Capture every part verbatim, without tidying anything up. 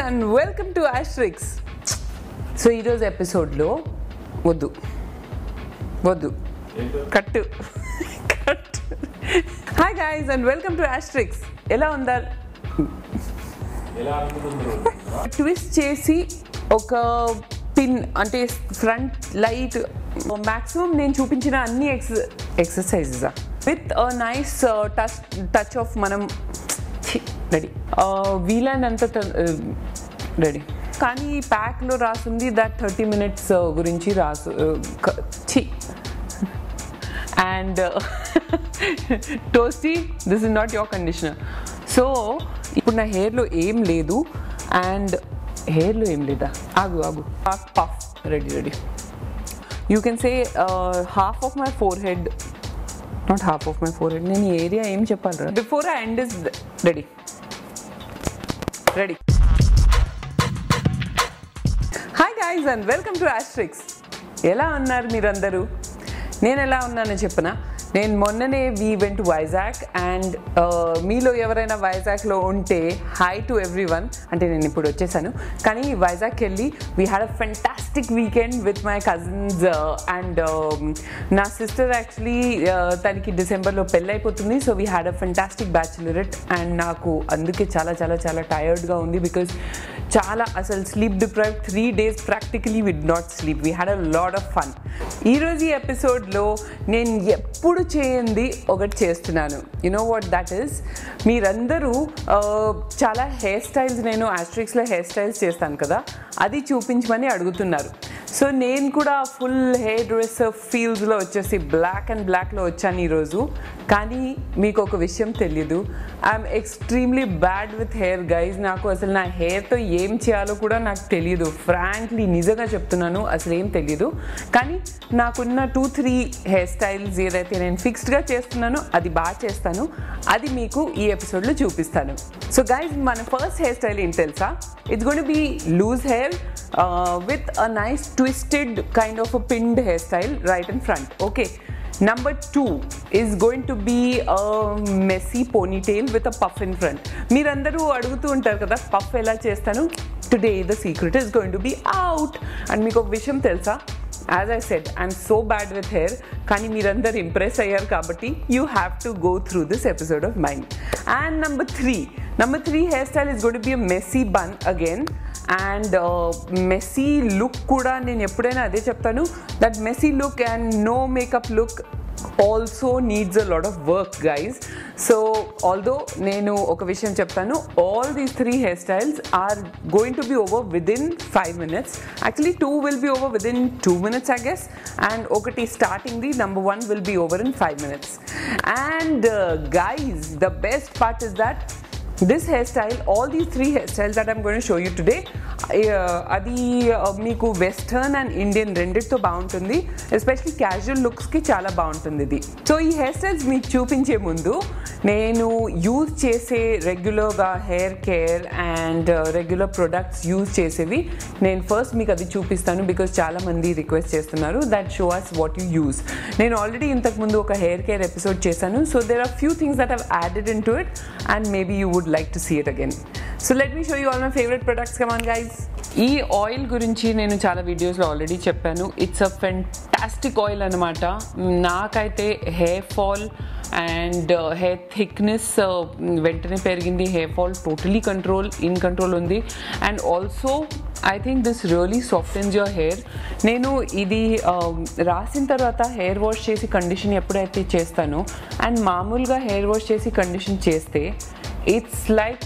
and welcome to Ashtrixx. So ఈరోజు ఎపిసోడ్లో వద్దు వద్దు కట్టు కట్టు hi guys and welcome to Ashtrixx. ఎలా ఉందా? ట్విస్ట్ చేసి ఒక పిన్ అంటే ఫ్రంట్ లైట్ మ్యాక్సిమం నేను చూపించిన అన్ని ఎక్స్ ఎక్సర్సైజెసా with a nice touch touch of మనం రెడీ వీలైనంత రెడీ. కానీ ఈ ప్యాక్లో రాసింది దట్ థర్టీ మినిట్స్ గురించి రాసు ఛీ and టోస్టీ this is not your conditioner. So ఇప్పుడు నా హెయిర్లో ఏం లేదు అండ్ హెయిర్లో ఏం లేదా ఆగు ఆగు puff puff ready ready you can say half of my forehead not half of my forehead నేను ఈ ఏరియా ఏం చెప్పాలి before I end is ready ready. Hi guys and welcome to Ashtrixx. ఎలా ఉన్నారు మీరందరూ? నేను ఎలా ఉన్నానో చెప్పనా, నేను మొన్ననే we went to Vizag and మీలో ఎవరైనా వైజాగ్లో ఉంటే హై టు ఎవ్రీ వన్. అంటే నేను ఇప్పుడు వచ్చేసాను కానీ వైజాగ్కి వెళ్ళి we had a fantastic weekend with my cousins and నా సిస్టర్ యాక్చువల్లీ తనకి డిసెంబర్లో పెళ్ళి అయిపోతుంది. So we had a fantastic bachelorette and నాకు అందుకే చాలా చాలా చాలా టైర్డ్గా ఉంది బికాజ్ చాలా అసలు sleep deprive three days practically we'd not sleep. We had a lot of fun. ఈరోజు ఈ ఎపిసోడ్లో నేను ఎప్పుడు చేయండి ఒకటి చేస్తున్నాను. You know what that is, మీరందరూ చాలా హెయిర్ స్టైల్స్ నేను Ashtrixxలో హెయిర్ స్టైల్స్ చేస్తాను కదా అది చూపించమని అడుగుతున్నారు. సో నేను కూడా ఫుల్ హెయిర్ డ్రెస్సర్ ఫీల్డ్స్లో వచ్చేసి బ్లాక్ అండ్ బ్లాక్లో వచ్చాను ఈరోజు. కానీ మీకు ఒక విషయం తెలీదు, I'm extremely bad with hair guys. నాకు అసలు నా హెయిర్తో ఏం చేయాలో కూడా నాకు తెలియదు, ఫ్రాంక్లీ నిజంగా చెప్తున్నాను అసలు ఏం తెలియదు. కానీ నాకున్న టూ త్రీ హెయిర్ స్టైల్స్ ఏదైతే నేను ఫిక్స్డ్గా చేస్తున్నానో అది బాగా చేస్తాను, అది మీకు ఈ ఎపిసోడ్లో చూపిస్తాను. సో గైజ్ మన ఫస్ట్ హెయిర్ స్టైల్ ఏంటి తెలుసా? It's gonna be loose hair with a nice twisted kind of a pinned hairstyle right in front. Okay, number two is going to be a messy ponytail with a puff in front. meerandaru adugutu untaru kada puff ela chestanu, today the secret is going to be out. and meeku vishayam telusa, as I said I'm so bad with hair kani meerandaru impress ayyaru kabatti you have to go through this episode of mine. and number three number three hairstyle is going to be a messy bun again. And messy look కూడా నేను ఎప్పుడైనా అదే చెప్తాను, that messy look and no makeup look also needs a lot of work guys. So although నేను ఒక విషయం చెప్తాను, all these three hair styles are going to be over within five minutes actually two will be over within two minutes I guess and ఒకటి స్టార్టింగ్ది number one will be over in five minutes. And guys the best part is that this hairstyle, all these three hairstyles that I'm going to show you today adi meeku western and indian renditto baaguntundi, especially casual looks ki chaala baaguntundi idi. so ee hairstyles meeku chupinche mundu nenu use chese regular ga hair care and uh, regular products use chesevi nenu first meeku adi chupistanu because chaala mandi request chestunnaru that show us what you use. nenu already intaku mundu oka hair care episode chesanu, so there are few things that I've added into it and maybe you would like to see it again. so let me show you all my favorite products. come on guys. ee oil gurinchi nenu chaala videos lo already cheppanu, it's a fantastic oil anamata. naakaithe hair fall and uh, hair thickness ventane perigindi, hair fall totally control in control undi and also I think this really softens your hair. nenu idi rasin tarvata hair wash chesi condition eppudaithe chestano and maamuluga hair wash chesi condition chesthe it's like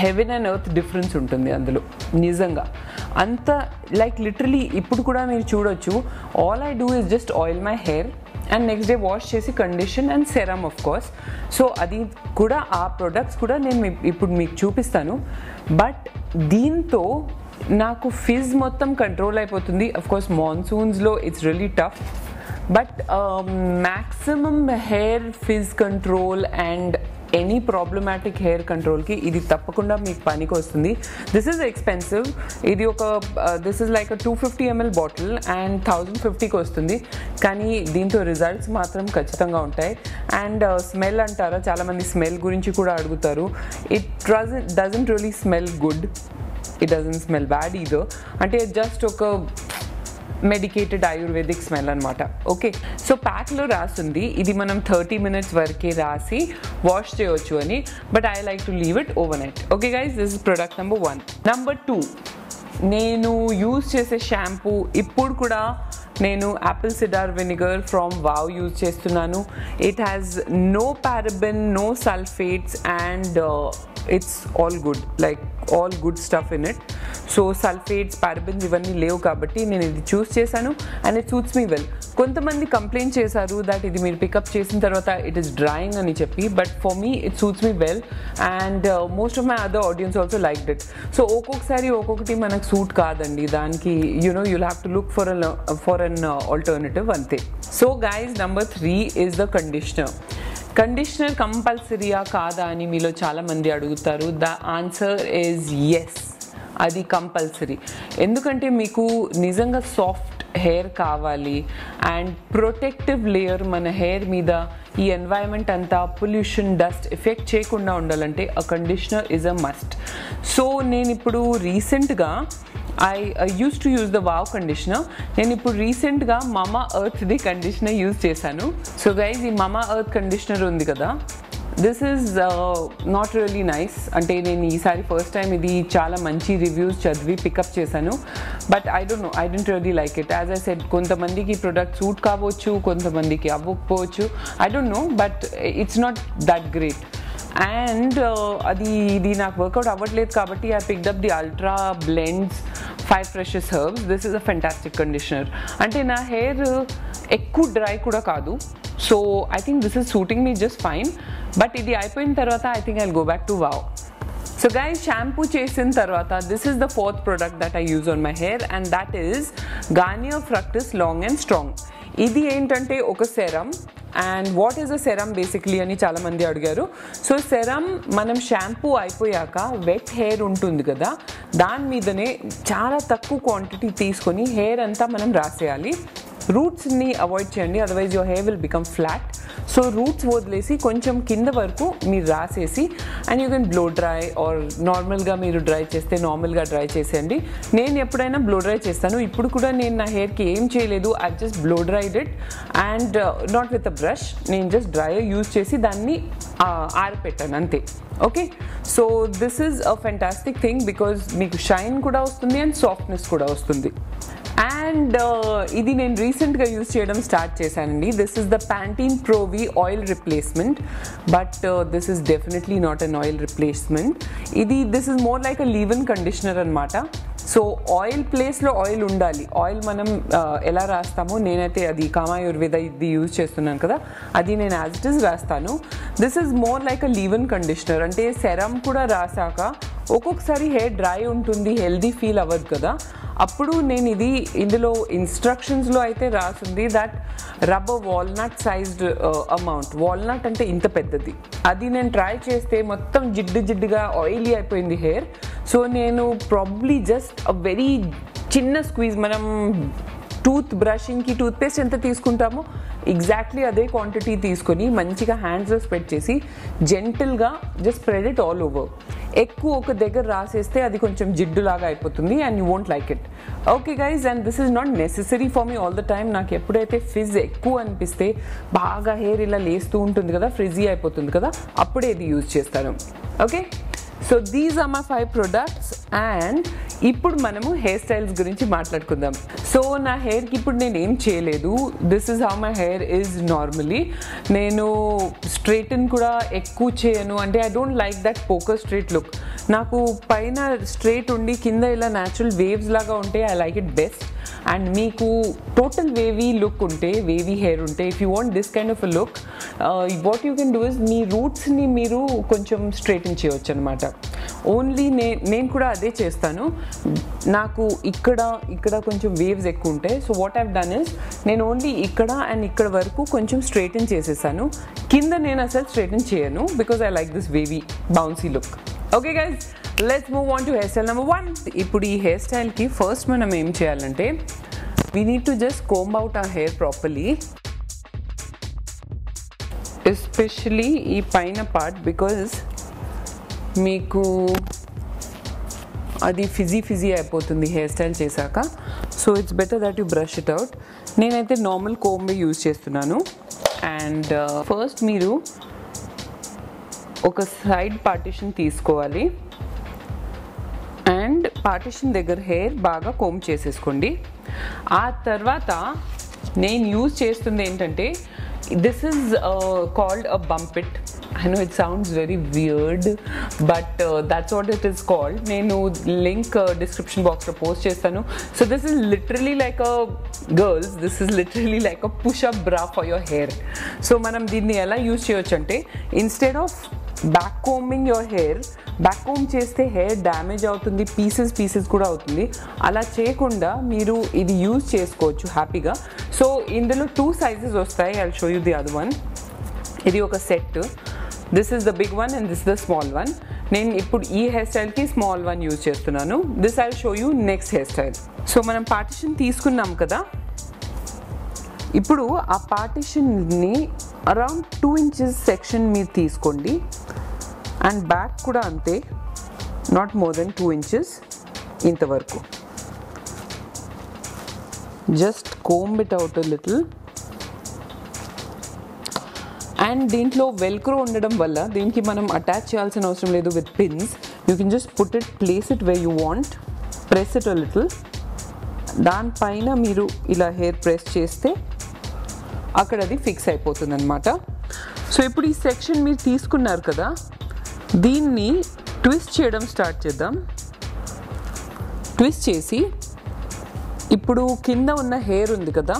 heaven and earth difference ఉంటుంది అందులో నిజంగా అంత like literally. ఇప్పుడు కూడా మీరు చూడొచ్చు all I do is just oil my hair and next day wash చేసి condition and serum of course. So అది కూడా ఆ ప్రోడక్ట్స్ కూడా నేను ఇప్పుడు మీకు చూపిస్తాను. బట్ దీంతో నాకు ఫిజ్ మొత్తం కంట్రోల్ అయిపోతుంది. ఆఫ్ కోర్స్ మాన్సూన్స్లో it's really tough but maximum hair frizz control and any problematic hair కంట్రోల్కి ఇది తప్పకుండా మీకు పనికి వస్తుంది. దిస్ ఈజ్ ఎక్స్పెన్సివ్, ఇది ఒక this is like two fifty ML bottle and thousand ఫిఫ్టీకి వస్తుంది. కానీ దీంతో రిజల్ట్స్ మాత్రం ఖచ్చితంగా ఉంటాయి. అండ్ స్మెల్ అంటారా, చాలామంది స్మెల్ గురించి కూడా అడుగుతారు. It doesn't really smell good It doesn't smell bad either. Ante it just took a medicated ayurvedic smell anamata. Okay, so pack lo rasundi idi manam thirty minutes varke rasi wash cheyochu ani, but I like to leave it overnight. Okay guys, this is product number one. Number two, nenu use chese shampoo ippudu kuda nenu apple cider vinegar from Wow use chestunnanu. It has no paraben, no sulfates, and uh, it's all good, like all good stuff in it. So sulfates, parabens ivanni levu kabatti nenu idi choose chesanu, and it suits me well. Kontamandi complain chesaru that idi meer pick up chesin tarvata it is drying ani cheppi, but for me it suits me well, and uh, most of my other audience also liked it. So okok sari okokati manaku suit kaadandi, daniki you know you'll have to look for a for an uh, alternative ante. So guys, number three is the conditioner. Conditioner compulsory ya kada ani meelo chaala mandi adugutaru. The answer is yes, adi compulsory. Endukante meeku nijanga soft hair kavali and protective layer mana hair meeda ee environment anta pollution dust effect cheyakunda undalante a conditioner is a must. So nenu ippudu recent ga I uh, used to use the Wow conditioner. నేను ఇప్పుడు రీసెంట్గా మమా earth the conditioner use చేశాను. So guys, ఈ మమా earth conditioner ఉంది కదా, this is not really nice. అంటే నేను ఈసారి ఫస్ట్ టైం ఇది చాలా మంచి రివ్యూస్ చదివి పికప్ చేశాను, but I don't know, I don't really like it. As I said, కొంతమందికి ఈ ప్రొడక్ట్ సూట్ కావచ్చు, కొంతమందికి అవ్వకపోవచ్చు, I don't know, but it's not that great. And అది ఇది నాకు వర్కౌట్ అవ్వట్లేదు కాబట్టి I picked up the ultra blends five fresh herbs. This is a fantastic conditioner. అంటే నా హెయిర్ ఎక్కువ డ్రై కూడా కాదు, so I think this is suiting me just fine. But ఇది అయిపోయిన తర్వాత I think I will go back to వావ్. So guys, shampoo chesin tarvata, this is the fourth product that I use on my hair, and that is Garnier Fructis Long and Strong. Idi entante oka serum, and what is a serum basically ani chaala mandi adigaru. So serum manam shampoo ayipoyaka wet hair untundi kada, dan meedane chaala takku quantity teeskoni hair anta manam raseyali. Roots ని avoid చేయండి, otherwise your hair will become flat. So roots వదిలేసి కొంచెం కింద వరకు మీరు రాసేసి, and you can blow dry or నార్మల్గా మీరు డ్రై చేస్తే నార్మల్గా డ్రై చేసేయండి. నేను ఎప్పుడైనా బ్లో డ్రై చేస్తాను, ఇప్పుడు కూడా నేను నా హెయిర్కి ఏం చేయలేదు, I just blow dried it, and not with a brush, నేను జస్ట్ డ్రైయర్ యూజ్ చేసి దాన్ని ఆరిపెట్టాను అంతే. Okay, so this is a fantastic thing because మీకు షైన్ కూడా వస్తుంది అండ్ సాఫ్ట్నెస్ కూడా వస్తుంది. అండ్ ఇది నేను రీసెంట్గా యూజ్ చేయడం స్టార్ట్ చేశానండి. This is the Pantene Pro V oil replacement, but this is definitely not an oil replacement. ఇది this is more like a leave in conditioner అనమాట. సో ఆయిల్ ప్లేస్లో ఆయిల్ ఉండాలి. ఆయిల్ మనం ఎలా రాస్తామో, నేనైతే అది కామాయుర్వేద ఇది యూజ్ చేస్తున్నాను కదా, అది నేను యాజ్ ఇట్ ఈస్ రాస్తాను. This is more like a leave in conditioner. అంటే సెరం కూడా రాసాక ఒక్కొక్కసారి హెయిర్ డ్రై ఉంటుంది, హెల్దీ ఫీల్ అవ్వదు కదా, అప్పుడు నేను ఇది ఇందులో ఇన్స్ట్రక్షన్స్లో అయితే రాసింది that rubber walnut sized amount. Walnut అంటే ఇంత పెద్దది, అది నేను ట్రై చేస్తే మొత్తం జిడ్డు జిడ్డుగా ఆయిలీ అయిపోయింది హెయిర్. సో నేను ప్రాబ్లీ జస్ట్ అ వెరీ చిన్న స్క్వీజ్, మనం టూత్ బ్రషింగ్కి టూత్పేస్ట్ ఎంత తీసుకుంటామో ఎగ్జాక్ట్లీ అదే క్వాంటిటీ తీసుకొని మంచిగా హ్యాండ్స్లో స్ప్రెడ్ చేసి జెంటిల్గా just spread it all over. ఎక్కువ ఒక దగ్గర రాసేస్తే అది కొంచెం జిడ్డులాగా అయిపోతుంది, and you won't like it. Okay guys, and this is not necessary for me all the time. నాకు ఎప్పుడైతే ఫిజ్ ఎక్కువ అనిపిస్తే, బాగా హెయిర్ ఇలా లేస్తూ ఉంటుంది కదా, ఫ్రిజీ అయిపోతుంది కదా, అప్పుడే ఇది యూజ్ చేస్తాను. Okay, so these are my five products. And ఇప్పుడు మనము హెయిర్ స్టైల్స్ గురించి మాట్లాడుకుందాం. సో నా హెయిర్కి ఇప్పుడు నేను ఏం చేయలేదు. This is how my hair is normally. నేను స్ట్రైటన్ కూడా ఎక్కువ చేయను, అంటే I don't like that poker straight look. నాకు పైన స్ట్రైట్ ఉండి కింద ఇలా న్యాచురల్ వేవ్స్ లాగా ఉంటే I like it best. And మీకు టోటల్ వేవీ లుక్ ఉంటే, వేవీ హెయిర్ ఉంటే, if you want this kind of a look, what you can do is మీ రూట్స్ని మీరు కొంచెం స్ట్రైటన్ చేయవచ్చు అనమాట. ఓన్లీ నే నేను కూడా అదే చేస్తాను. నాకు ఇక్కడ ఇక్కడ కొంచెం వేవ్స్ ఎక్కువ ఉంటాయి. So what I've done is, నేను ఓన్లీ ఇక్కడ అండ్ ఇక్కడ వరకు కొంచెం స్ట్రైటన్ చేసేసాను. కింద నేను అసలు స్ట్రైటన్ చేయను because I like this wavy bouncy look. Okay guys, let's move on to hair style number one. ఇప్పుడు ఈ హెయిర్ స్టైల్కి ఫస్ట్ మనం ఏం చేయాలంటే, we need to just comb out our hair properly, especially ఈ పైన పార్ట్, బికాజ్ మీకు adi fizzy fizzy ayipotundi hair style chesaka, so it's better that you brush it out. Nenaithe normal comb use chestunnanu. And uh, first meeru oka side partition teeskovali and partition daggar hair baga comb chesesukondi. Aa tarvata nenu use chestundi entante, this is uh, called a bump it. I know it sounds very weird, but uh, that's what it is called. Nenu link uh, description box lo post chestanu. So this is literally like a girls, this is literally like a push up bra for your hair. So manam deenni ela use cheyochante, instead of back combing your hair, back comb chesthe hair damage avutundi, pieces pieces kuda avutundi. Ala cheyakunda meeru idi use chesukochu happy ga. So indulo two sizes vastayi, I'll show you the other one. Idi oka set. This is the big one and this is the small one. Nen ippudu ee hairstyle ki small one use chestunnanu. This I'll show you next hairstyle. So manam partition teeskunnam kada. Ippudu aa partition ni around two inches section meer teeskondi and back kuda ante, not more than two inches inta varaku. Just comb it out a little. And deentlo velcro undadam valla deeniki manam attach cheyalsina avasaram ledhu with pins. You can just put it, place it where you want, press it a little. Dan paina meeru ila hair press chesthe akadadi fix ayipothund anamata. So ippudu ee section meeru teeskunnaru kada, deenni twist cheyadam start cheddam. Twist chesi ippudu kinda unna hair undi kada,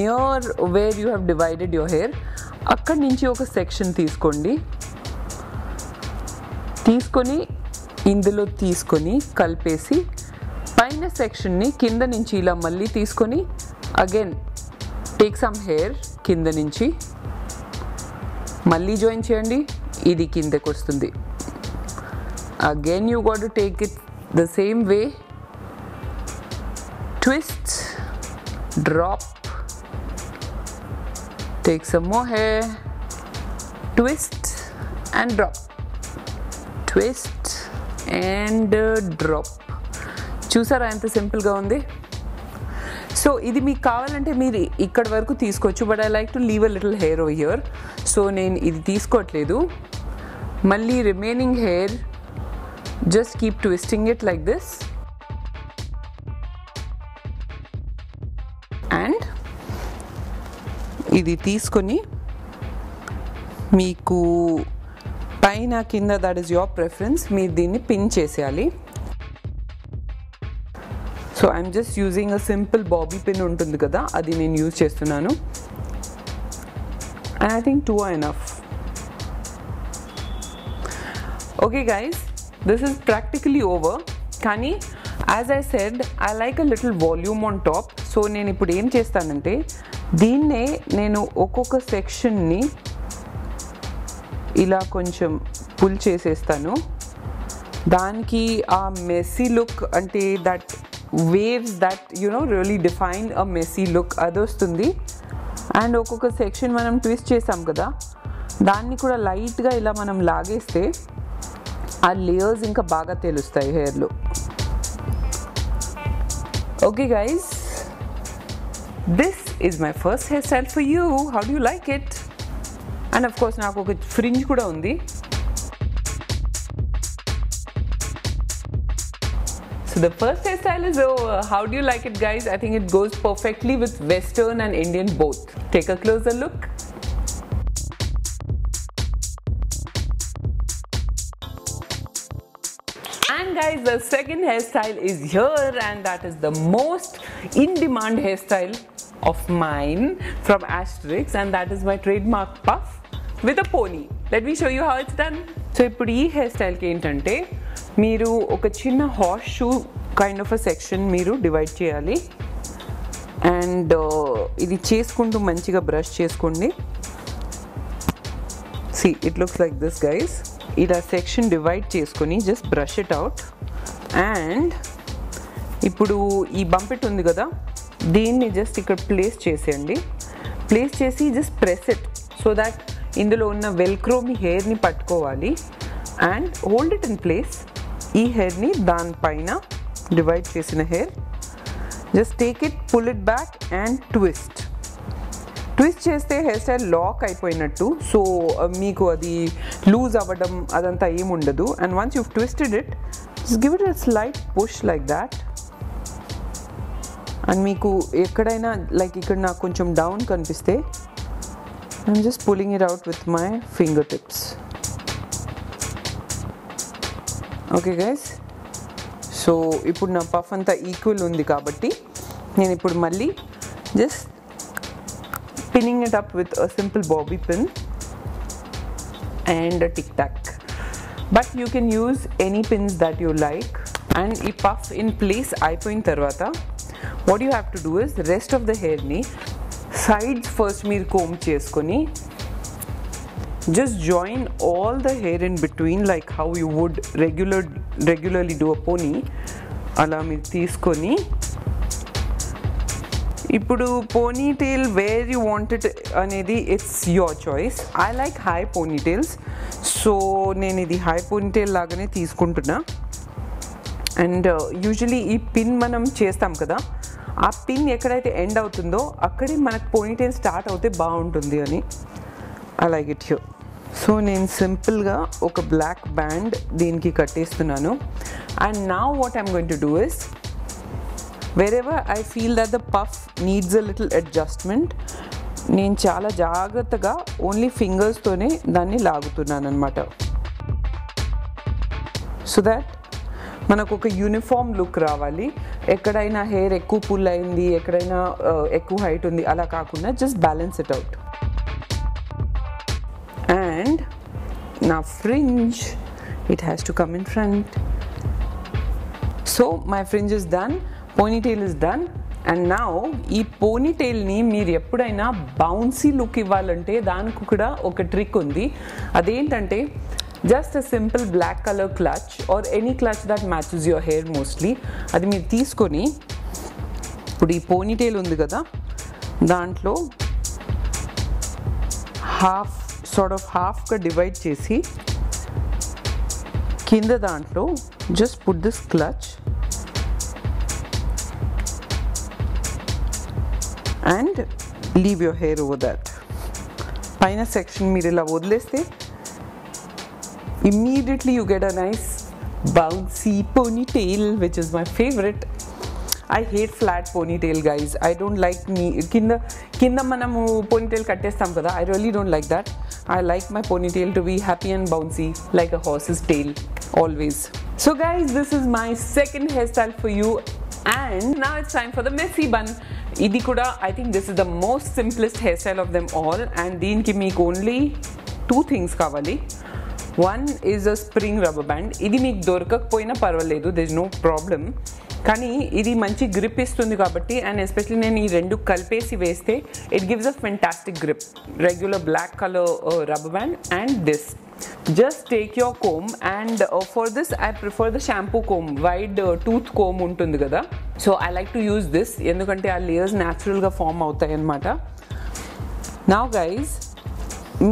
near where you have divided your hair, akkad nunchi oka section teeskondi. Teeskoni indulo teeskoni kalpesi paina section ni kinda nunchi ila malli teeskoni, again take some hair kinda nunchi malli join cheyandi. Idi kindaki vastundi, again you got to take it the same way, twist, drop, take some more hair, twist and drop, twist and uh, drop. Chusara anta simple ga undi. So idi meeku kavalante meeru ikkada varaku teeskochu, but I like to leave a little hair over here, so nenu idi teeskotledu. Malli remaining hair just keep twisting it like this and ఇది తీసుకొని మీకు పైన కింద, that is your preference, మీరు దీన్ని pin చేసేయాలి. So I'm just using a simple bobby pin ఉంటుంది కదా, అది నేను యూజ్ చేస్తున్నాను. And I think two are enough. Okay guys, this is practically over. కానీ as I said, I like a little volume on top. So నేను ఇప్పుడు ఏం చేస్తానంటే, దీన్నే నేను ఒక్కొక్క సెక్షన్ని ఇలా కొంచెం పుల్ చేసేస్తాను. దానికి ఆ మెస్సీ లుక్, అంటే that waves that you know really define a messy look, అది వస్తుంది. అండ్ ఒక్కొక్క సెక్షన్ మనం ట్విస్ట్ చేసాం కదా, దాన్ని కూడా లైట్గా ఇలా మనం లాగేస్తే ఆ లేయర్స్ ఇంకా బాగా తెలుస్తాయి హెయిర్లో. Okay guys, this is my first hairstyle for you. How do you like it? And of course naaku oka fringe kuda undi. So the first hairstyle is over. How do you like it, guys? I think it goes perfectly with Western and Indian both. Take a closer look. Guys, the second hairstyle is here, and that is the most in-demand hairstyle of mine from Ashtrixx, and that is my trademark puff with a pony. Let me show you how it's done. So ippudu ee hairstyle ki entante meeru oka chinna horseshoe kind of a section meeru divide cheyali, and idi cheskuntu manchiga brush cheskondi. See, it looks like this, guys. ఇలా section divide చేసుకొని just brush it out. And ఇప్పుడు ఈ బంపెట్ ఉంది కదా, దీన్ని just ఇక్కడ place చేసేయండి. Place చేసి just press it, so that ఇందులో ఉన్న వెల్క్రో మీ హెయిర్ని పట్టుకోవాలి. And hold it in place ఈ హెయిర్ ని దాని పైన డివైడ్ చేసిన hair just take it, pull it back and twist. Twist చేస్తే హెయిర్ స్టైల్ లాక్ అయిపోయినట్టు, సో మీకు అది లూజ్ అవ్వడం అదంతా ఏమి ఉండదు. And once you twisted it, just give it a slight push like that. And మీకు ఎక్కడైనా లైక్ ఇక్కడ నాకు కొంచెం డౌన్ కనిపిస్తే I'm just pulling it out with my finger tips. Okay guys, so ఇప్పుడు నా పఫ్ అంతా ఈక్వల్ ఉంది కాబట్టి నేను ఇప్పుడు మళ్ళీ just pinning it up with a simple bobby pin and a tic tac, but you can use any pins that you like. And if puff in place ayipoyin tarvata, what you have to do is rest of the hair ni sides first meer comb cheskoni, just join all the hair in between like how you would regular regularly do a pony ala meer teeskoni. ఇప్పుడు పోనీ tail where you wanted అనేది it's your choice. I like high పోనీ tales, so నేను ఇది high పోనీ tail లాగానే తీసుకుంటున్నా. And usually ఈ పిన్ మనం చేస్తాం కదా, ఆ పిన్ ఎక్కడైతే ఎండ్ అవుతుందో అక్కడే మనకు పోనీ టెయిల్ స్టార్ట్ అవుతే బాగుంటుంది అని I like it here. So నేను సింపుల్గా ఒక బ్లాక్ బ్యాండ్ దీనికి కట్టేస్తున్నాను. అండ్ నా what I'm going to do is, wherever I feel that the puff needs a little adjustment, నేను చాలా జాగ్రత్తగా ఓన్లీ ఫింగర్స్తోనే దాన్ని లాగుతున్నాను అనమాట, సో దట్ మనకు ఒక యూనిఫామ్ లుక్ రావాలి. ఎక్కడైనా హెయిర్ ఎక్కువ పుల్ అయింది, ఎక్కడైనా ఎక్కువ హైట్ ఉంది అలా కాకుండా just balance it out. And నా fringe, it has to come in front. So my fringe is done, ponytail is done. And now ఈ పోనీటెయిల్ని మీరు ఎప్పుడైనా బౌన్సీ లుక్ ఇవ్వాలంటే దానికి కూడా ఒక ట్రిక్ ఉంది. అదేంటంటే just a simple black colour clutch or any clutch that matches your hair mostly, అది మీరు తీసుకొని ఇప్పుడు ఈ పోనీటెయిల్ ఉంది కదా దాంట్లో హాఫ్ సార్ట్ ఆఫ్ హాఫ్గా డివైడ్ చేసి కింద దాంట్లో just put this clutch and leave your hair over that. పైన సెక్షన్ మీరు ఇలా వదిలేస్తే immediately you get a nice bouncy ponytail, which is my favorite. I hate flat ponytail guys, I don't like me kinda kinda manamu ponytail kattestam kada, I really don't like that. I like my ponytail to be happy and bouncy like a horse's tail always. So guys, this is my second hairstyle for you, and now it's time for the messy bun. ఇది కూడా I think this is the most simplest hair style of them all. And దీనికి మీకు only two things కావాలి. One is a spring rubber band, ఇది మీకు దొరకకపోయినా పర్వాలేదు, this no problem, కానీ ఇది మంచి గ్రిప్ ఇస్తుంది కాబట్టి. అండ్ ఎస్పెషలీ నేను ఈ రెండు కలిపేసి వేస్తే it gives a fantastic grip. Regular black colour rubber band and this. Just take your comb, and uh, for this I prefer the shampoo comb, wide uh, tooth comb untundi kada, so I like to use this endukante aa layers natural ga form avutayi anamata. Now guys,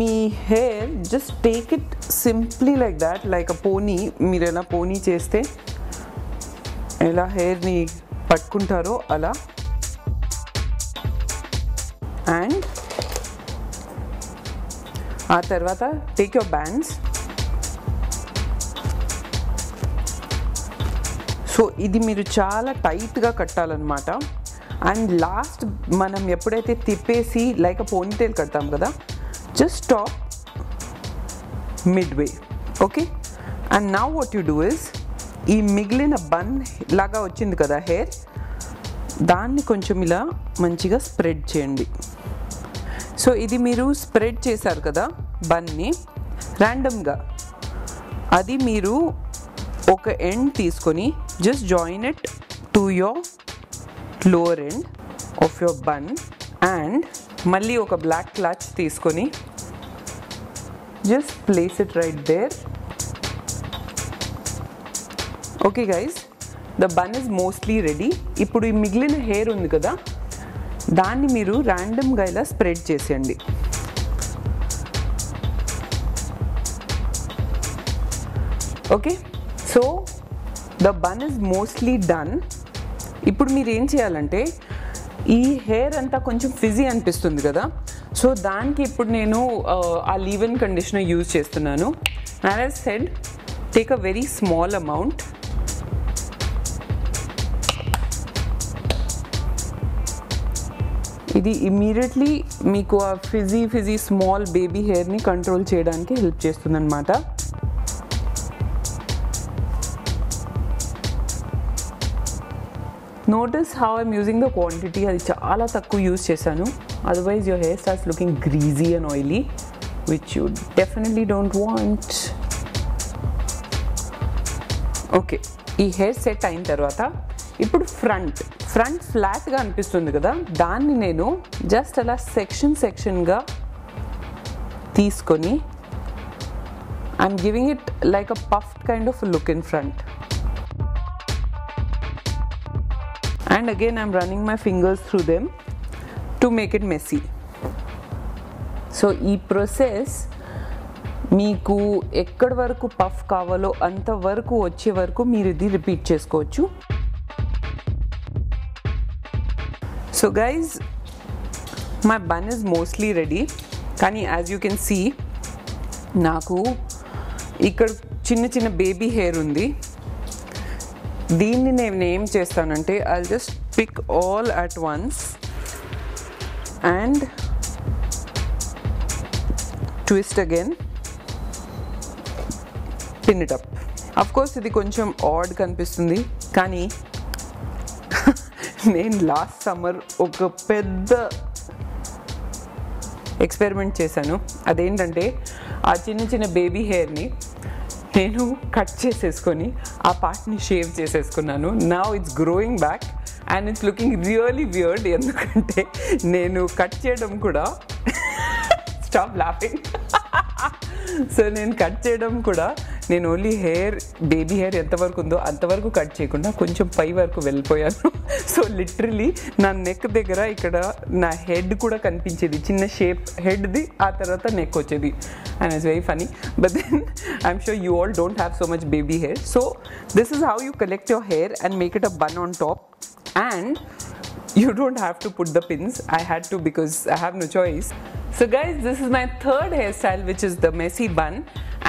me hair just take it simply like that, like a pony. Meer ela pony chesthe ela hair ni pattukuntaro ala, and ఆ తర్వాత take your bands. So ఇది మీరు చాలా టైట్గా కట్టాలన్నమాట. And last మనం ఎప్పుడైతే తిప్పేసి like ponytail కడతాం కదా, just stop midway. Okay, and now what you do is, ఈ మిగిలిన బన్ లాగా వచ్చింది కదా హెయిర్, దాన్ని కొంచెం ఇలా మంచిగా స్ప్రెడ్ చేయండి. సో ఇది మీరు స్ప్రెడ్ చేశారు కదా బన్ని, ర్యాండమ్గా అది మీరు ఒక ఎండ్ తీసుకొని just join it to your lower end of your bun. And మళ్ళీ ఒక బ్లాక్ క్లాచ్ తీసుకొని just place it right there. Okay guys, the bun is mostly ready. ఇప్పుడు ఈ మిగిలిన హెయిర్ ఉంది కదా దాన్ని మీరు ర్యాండమ్గా ఇలా స్ప్రెడ్ చేసేయండి. Okay, so The bun is mostly done. ఇప్పుడు మీరు ఏం చేయాలంటే ఈ హెయిర్ అంతా కొంచెం ఫిజీ అనిపిస్తుంది కదా, సో దానికి ఇప్పుడు నేను ఆ లీవెన్ కండిషనర్ యూజ్ చేస్తున్నాను. As I said, take a very small amount. ఇది ఇమీడియట్లీ మీకు ఆ ఫిజీ ఫిజీ స్మాల్ బేబీ హెయిర్ని కంట్రోల్ చేయడానికి హెల్ప్ చేస్తుంది అనమాట. Notice how I'm using the quantity. I chala takku use chesanu. Otherwise your hair starts looking greasy and oily, which you definitely don't want. Okay, ee hair set ayin tarvata ippudu front front flat ga anipistundi kada, danni nenu just ala section section ga teeskoni I'm giving it like a puffed kind of a look in front. And again I'm running my fingers through them to make it messy. So ee process meeku ekkad varaku puff kavalo anta varaku vache varaku meer idi repeat chesukochu. So guys, my bun is mostly ready, kani as you can see naaku ikkad chinna chinna baby hair undi. దీన్ని నేను ఏం చేస్తానంటే I just pick all at once and twist again, pin it up. Of course ఇది కొంచెం add కనిపిస్తుంది, కానీ నేను last summer ఒక పెద్ద ఎక్స్పెరిమెంట్ చేశాను. అదేంటంటే ఆ చిన్న చిన్న బేబీ హెయిర్ని నేను కట్ చేసేసుకొని ఆ పార్ట్ని షేవ్ చేసేసుకున్నాను. Now it's growing back and it's looking really weird, ఎందుకంటే నేను కట్ చేయడం కూడా స్టాప్ లాఫింగ్. సో నేను కట్ చేయడం కూడా నేను ఓన్లీ హెయిర్ బేబీ హెయిర్ ఎంతవరకు ఉందో అంతవరకు కట్ చేయకుండా కొంచెం పై వరకు వెళ్ళిపోయాను. సో లిటరలీ నా నెక్ దగ్గర ఇక్కడ నా హెడ్ కూడా కనిపించేది, చిన్న షేప్ హెడ్ది, ఆ తర్వాత నెక్ వచ్చేది. And it's very funny, but then I'm sure you all don't have so much baby hair. So this is how you collect your hair and make it a bun on top. And you don't have to put the pins. I had to because I have no choice. So guys, this is my third hairstyle, which is the messy bun.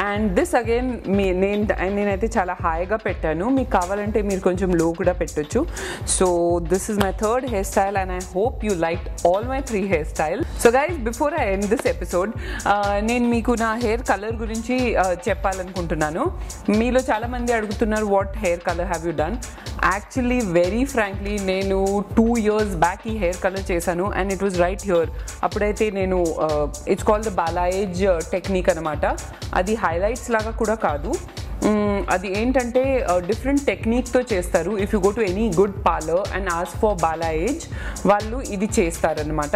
And this again me name and nenaithe chala high ga pettanu, meeku kavalante meer koncham low kuda pettochu. So this is my third hairstyle and I hope you liked all my three hairstyles. So guys, before I end this episode, నేను మీకు నా hair colour గురించి చెప్పాలనుకుంటున్నాను. మీలో చాలా మంది అడుగుతున్నారు what hair colour have you done. Actually very frankly నేను టూ ఇయర్స్ బ్యాక్ ఈ హెయిర్ కలర్ చేశాను and it was right here. అప్పుడైతే నేను it's called the balayage technique అనమాట. అది హైలైట్స్ లాగా కూడా కాదు, అది ఏంటంటే డిఫరెంట్ టెక్నిక్తో చేస్తారు. If you go to any good parlour and ask for balayage వాళ్ళు ఇది చేస్తారనమాట.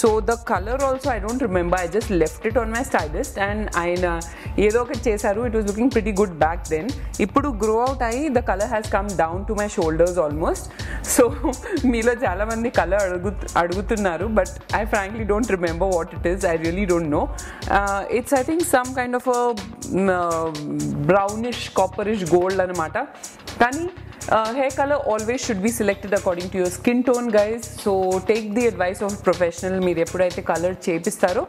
So the colour also I don't remember, I just left it on my stylist and ఆయన ఏదో ఒకటి చేశారు. It was looking pretty good back then. ఇప్పుడు grow out అయ్యి the colour has come down to my shoulders almost. So మీలో చాలామంది colour అడుగు అడుగుతున్నారు but I frankly don't remember what it is. I really don't know. It's I think some kind of brownish copperish gold అనమాట. కానీ hair colour always should be selected according to your skin tone guys. So take the advice of professional. మీరు ఎప్పుడైతే colour చేపిస్తారో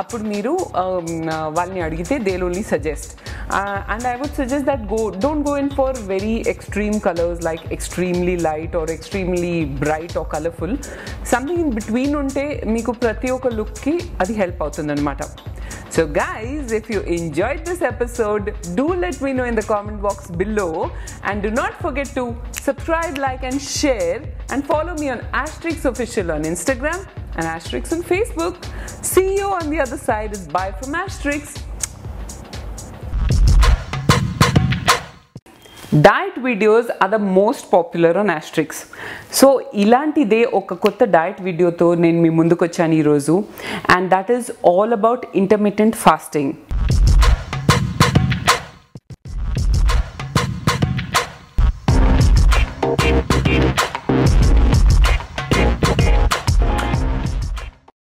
అప్పుడు మీరు వాళ్ళని అడిగితే they will only suggest. And I would suggest that go don't go in for very extreme colours like extremely light or extremely bright or colourful. Something in between ఉంటే మీకు ప్రతి ఒక్క లుక్కి అది హెల్ప్ అవుతుందన్నమాట. So guys, if you enjoyed this episode, do let me know in the comment box below and do not forget to subscribe, like and share, and follow me on Ashtrixx Official on Instagram and Ashtrixx on Facebook. See you on the other side. It's bye from Ashtrixx. Diet videos are the most popular on Ashtrixx. So ilantide oka kotta diet video tho nenu mi munduku vachanu ee roju, and that is all about intermittent fasting.